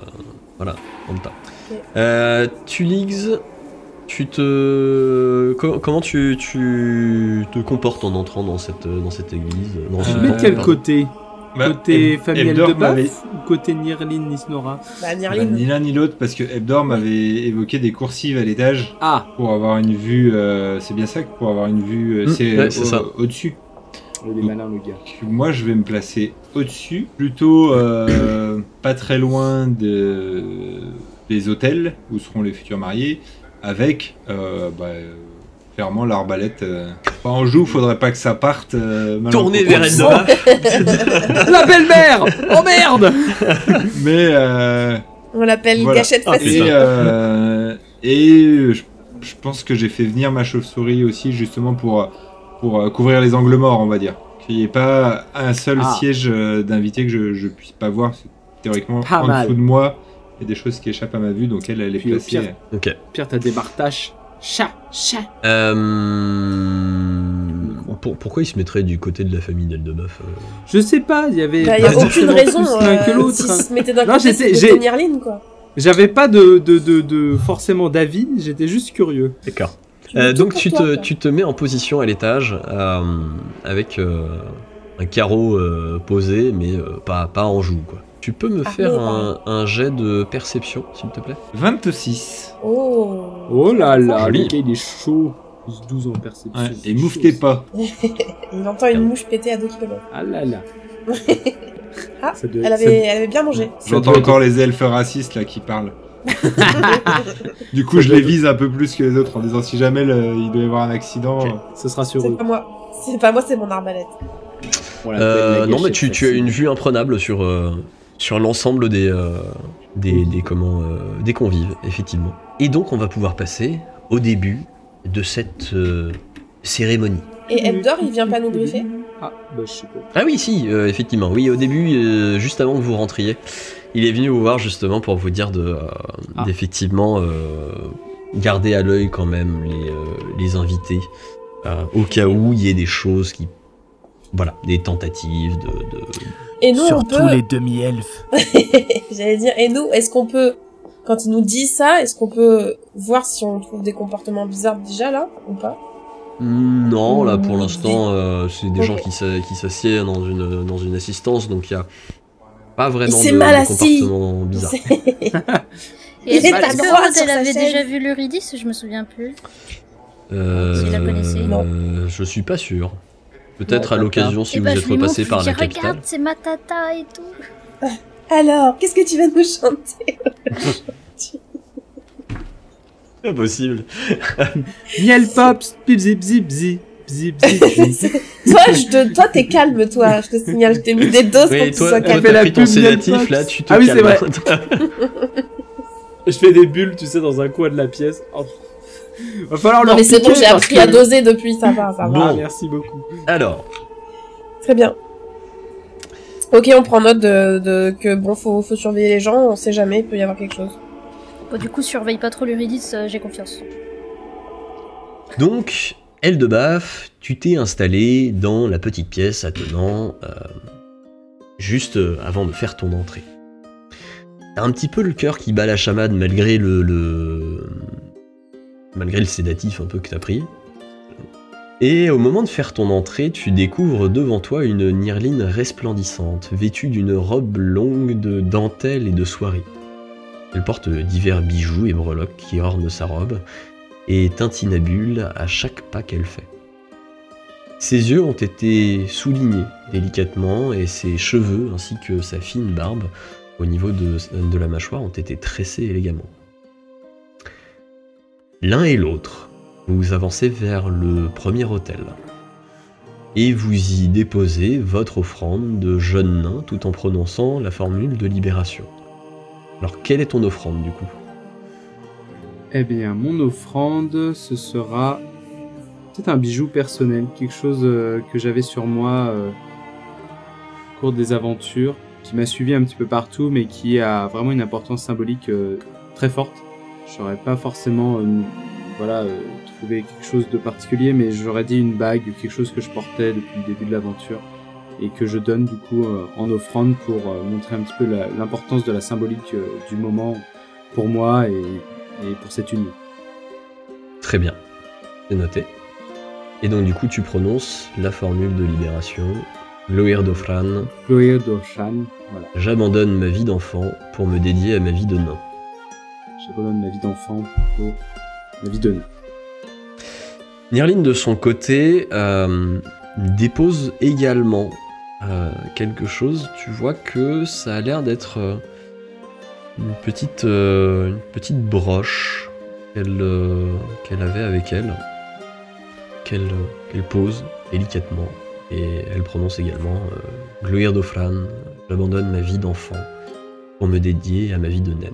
voilà, en même temps. Okay. Euh, Thuliggs, tu te. Comment, comment tu, tu te comportes en entrant dans cette, dans cette église dans ce euh, Mais quel pardon. côté bah, Côté famille Eldebaff ou côté Nirline, Nisnora bah, Nirline. Bah, ni l'un ni l'autre, parce que Hebdor m'avait évoqué des coursives à l'étage. Ah. Pour avoir une vue. Euh, c'est bien ça, pour avoir une vue. Euh, mmh, c'est ouais, c'est au, au-dessus. Donc, malins, le gars. Moi, je vais me placer au-dessus, plutôt euh, pas très loin de, des hôtels où seront les futurs mariés, avec euh, bah, clairement l'arbalète. Euh, pas en joue, faudrait pas que ça parte. Euh, Tourner vers Eldebaff. La belle-mère. Oh merde. Mais euh, on l'appelle voilà. Gâchette facile. Et, euh, et je, je pense que j'ai fait venir ma chauve-souris aussi, justement pour. Pour couvrir les angles morts, on va dire. Qu'il n'y ait pas un seul ah. siège d'invité que je ne puisse pas voir. Théoriquement, pas en mal. Dessous de moi, il y a des choses qui échappent à ma vue, donc elle, elle est Puis placée. Pire, okay. pire t'as des martaches. Chat, chat. Euh... Pour, pourquoi il se mettrait du côté de la famille d'Eldebaff euh... Je sais pas, il y avait. Bah, il n'y a aucune raison euh, que l'autre. Si se mettait d'un côté, c'était de tenir ligne, quoi. J'avais pas de, de, de, de forcément d'avis, j'étais juste curieux. D'accord. Euh, donc tu te, tu te mets en position à l'étage euh, avec euh, un carreau euh, posé mais euh, pas, pas en joue quoi. Tu peux me ah, faire oui, un, un jet de perception s'il te plaît. Vingt-six. Oh, oh là là, le gars il est chaud. Douze en perception ouais, et mouffetez pas. Il entend une mouche péter à deux kilomètres. Ah là là. Ah, devait, elle, avait, elle avait bien mangé. J'entends encore les elfes racistes là qui parlent. Du coup, je les vise un peu plus que les autres en disant si jamais le, il doit y avoir un accident, okay. ce sera sur eux. C'est pas moi, c'est pas moi, c'est mon arbalète. Voilà, euh, non, mais tu, tu as une vue imprenable sur euh, sur l'ensemble des euh, des des comment euh, des convives, effectivement. Et donc, on va pouvoir passer au début de cette euh, cérémonie. Et Hebdor, il vient pas nous briefer ? Ah, bah je sais pas. Ah oui, si, euh, effectivement. Oui, au début, euh, juste avant que vous rentriez. Il est venu vous voir justement pour vous dire de, euh, ah. d'effectivement euh, garder à l'œil quand même les, euh, les invités euh, au cas où il y ait des choses qui... Voilà, des tentatives de... de... Et nous, surtout on peut... les demi-elfes. J'allais dire, et nous, est-ce qu'on peut... Quand il nous dit ça, est-ce qu'on peut voir si on trouve des comportements bizarres déjà là ou pas ? Non, là pour l'instant, euh, c'est des okay. gens qui, qui s'assiedent dans une, dans une assistance, donc il y a... Pas vraiment de, mal de comportement bizarre. Et est-ce que elle avait déjà vu l'Uridis, je me souviens plus. Euh, si la connaissait. Euh, je suis pas sûr. Peut-être à l'occasion si et vous bah, êtes repassé par la capitale. Regarde, c'est ma tata et tout. Alors, qu'est-ce que tu vas nous chanter aujourd'hui? Impossible. Miel Pops, pip zip zip zip. Bzip, bzip, bzip. Toi, je te... toi, t'es calme, toi. Je te signale, je t'ai mis des doses oui, pour que toi, tu sois calme. Toi, t'as pris ton sédatif, là, tu te ah, calmes. Ah oui, c'est vrai. Je fais des bulles, tu sais, dans un coin de la pièce. Oh. Va falloir non, leur mais c'est bon, j'ai appris que... à doser depuis, ça va, ça va. Bon. Ah, merci beaucoup. Alors. Très bien. Ok, on prend note de, de que, bon, faut, faut surveiller les gens, on sait jamais, il peut y avoir quelque chose. Bon, du coup, surveille pas trop l'Uridis, euh, j'ai confiance. Donc... Eldebaff, tu t'es installé dans la petite pièce attenant euh, juste avant de faire ton entrée. T'as un petit peu le cœur qui bat la chamade malgré le, le malgré le sédatif un peu que t'as pris. Et au moment de faire ton entrée, tu découvres devant toi une Nirline resplendissante, vêtue d'une robe longue de dentelle et de soierie. Elle porte divers bijoux et breloques qui ornent sa robe. Et tintinabule à chaque pas qu'elle fait. Ses yeux ont été soulignés délicatement et ses cheveux ainsi que sa fine barbe au niveau de, de la mâchoire ont été tressés élégamment. L'un et l'autre, vous avancez vers le premier autel et vous y déposez votre offrande de jeune nain tout en prononçant la formule de libération. Alors quelle est ton offrande du coup ? Eh bien, mon offrande, ce sera peut-être un bijou personnel, quelque chose euh, que j'avais sur moi euh, au cours des aventures, qui m'a suivi un petit peu partout, mais qui a vraiment une importance symbolique euh, très forte. J'aurais pas forcément, euh, voilà, euh, trouvé quelque chose de particulier, mais j'aurais dit une bague, quelque chose que je portais depuis le début de l'aventure et que je donne du coup euh, en offrande pour euh, montrer un petit peu l'importance de la symbolique euh, du moment pour moi et, et pour cette union. Très bien, c'est noté. Et donc du coup tu prononces la formule de libération, Gloirdo Fran. Gloirdo Fran, voilà. J'abandonne ma vie d'enfant pour me dédier à ma vie de nain. J'abandonne ma vie d'enfant pour ma vie de nain. Nirline de son côté euh, dépose également euh, quelque chose. Tu vois que ça a l'air d'être euh, une petite euh, une petite broche qu'elle euh, qu'elle avait avec elle, qu'elle euh, qu'elle pose délicatement et elle prononce également euh, Gloirdo Fran. J'abandonne ma vie d'enfant pour me dédier à ma vie de naine.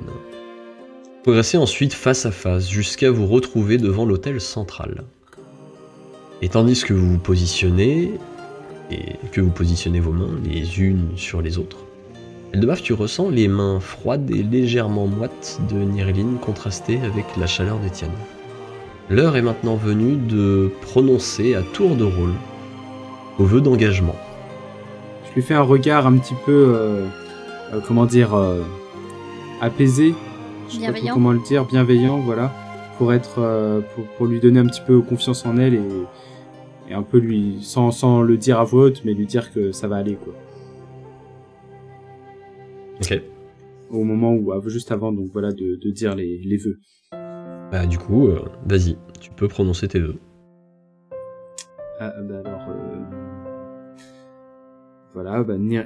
Progressez ensuite face à face jusqu'à vous retrouver devant l'hôtel central. Et tandis que vous vous positionnez, et que vous positionnez vos mains les unes sur les autres, Eldebaff, tu ressens les mains froides et légèrement moites de Nirline contrastées avec la chaleur d'Étienne. L'heure est maintenant venue de prononcer à tour de rôle vos vœux d'engagement. Je lui fais un regard un petit peu, euh, euh, comment dire, euh, apaisé. Je ne sais pas comment le dire, bienveillant, voilà, pour être, euh, pour, pour lui donner un petit peu confiance en elle et, et un peu lui, sans, sans le dire à voix haute, mais lui dire que ça va aller, quoi. Ok. Au moment où, juste avant, donc voilà, de, de dire les, les vœux. Bah du coup, euh, vas-y, tu peux prononcer tes vœux. Ah, bah alors, euh... voilà, bah Nirline,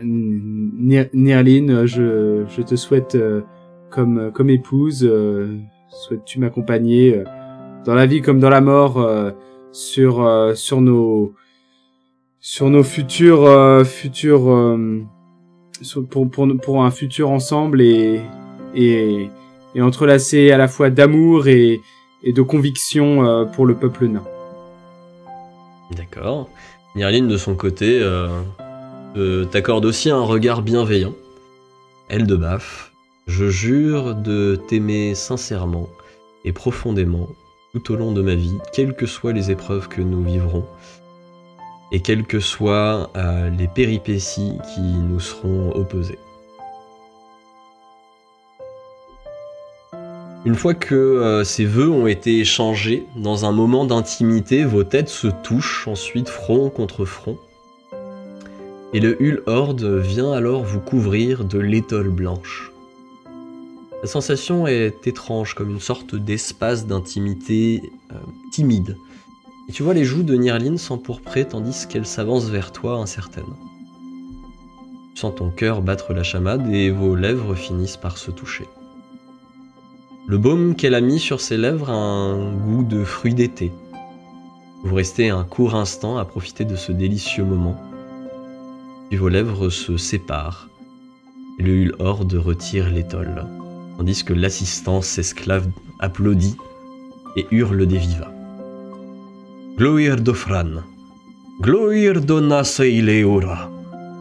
je, je te souhaite... Euh... Comme, comme épouse, euh, souhaites-tu m'accompagner euh, dans la vie comme dans la mort, euh, sur, euh, sur, nos, sur nos futurs, euh, futurs euh, sur, pour, pour, pour un futur ensemble et, et, et entrelacé à la fois d'amour et, et de conviction euh, pour le peuple nain. D'accord. Nirline, de son côté, euh, euh, t'accorde aussi un regard bienveillant. Eldebaff. Je jure de t'aimer sincèrement et profondément tout au long de ma vie, quelles que soient les épreuves que nous vivrons et quelles que soient euh, les péripéties qui nous seront opposées. Une fois que euh, ces vœux ont été échangés, dans un moment d'intimité, vos têtes se touchent ensuite front contre front et le Hul-Horde vient alors vous couvrir de l'étole blanche. La sensation est étrange, comme une sorte d'espace d'intimité euh, timide. Et tu vois les joues de Nirline s'empourprer tandis qu'elle s'avance vers toi incertaine. Tu sens ton cœur battre la chamade et vos lèvres finissent par se toucher. Le baume qu'elle a mis sur ses lèvres a un goût de fruits d'été. Vous restez un court instant à profiter de ce délicieux moment. Puis vos lèvres se séparent. Et le Hul-Horde retire l'étole. Tandis que l'assistance esclave applaudit et hurle des vivas. Gloirdo Fran, Gloirdo Nasei Leora,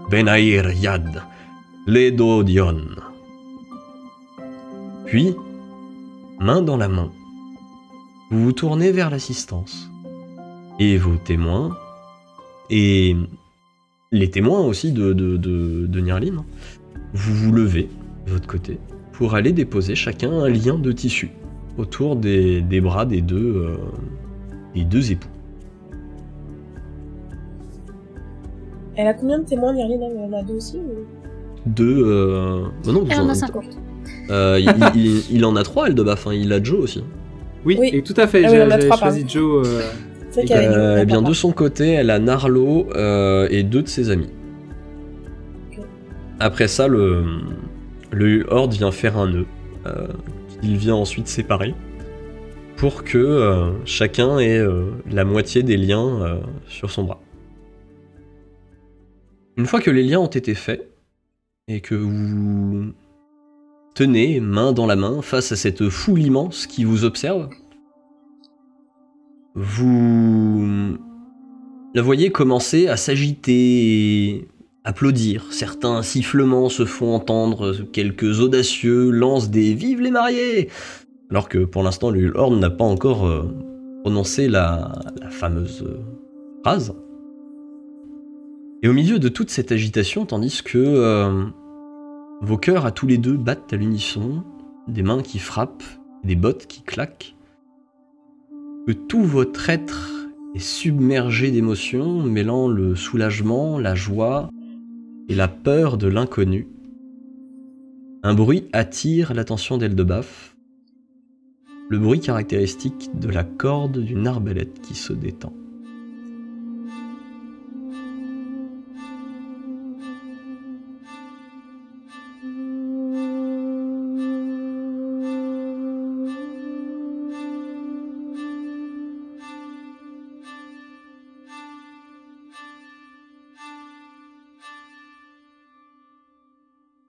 Benair Yad, Ledodion. Puis, main dans la main, vous vous tournez vers l'assistance et vos témoins et les témoins aussi de, de, de, de Nirline. Vous vous levez de votre côté pour aller déposer chacun un lien de tissu autour des, des bras des deux, euh, des deux époux. Elle a combien de témoins, Nirline? Elle en a deux aussi ou... Deux... Euh... Bah non, elle en a cinquante. Euh, il, il, il en a trois, Eldebaff, hein, il a Joe aussi. Oui, oui. Et tout à fait, j'ai ah, choisi Joe. Euh... Et euh, eh bien, de son côté, elle a Narlo euh, et deux de ses amis. Okay. Après ça, le... Le Horde vient faire un nœud, euh, qu'il vient ensuite séparer, pour que euh, chacun ait euh, la moitié des liens euh, sur son bras. Une fois que les liens ont été faits, et que vous tenez, main dans la main, face à cette foule immense qui vous observe. Vous la voyez commencer à s'agiter et applaudir. Certains sifflements se font entendre, quelques audacieux lancent des « Vive les mariés !» alors que pour l'instant, le Hul-Horde n'a pas encore euh, prononcé la, la fameuse euh, phrase. Et au milieu de toute cette agitation, tandis que euh, vos cœurs à tous les deux battent à l'unisson, des mains qui frappent, des bottes qui claquent, que tout votre être est submergé d'émotions, mêlant le soulagement, la joie et la peur de l'inconnu. Un bruit attire l'attention d'Eldebaff, le bruit caractéristique de la corde d'une arbalète qui se détend.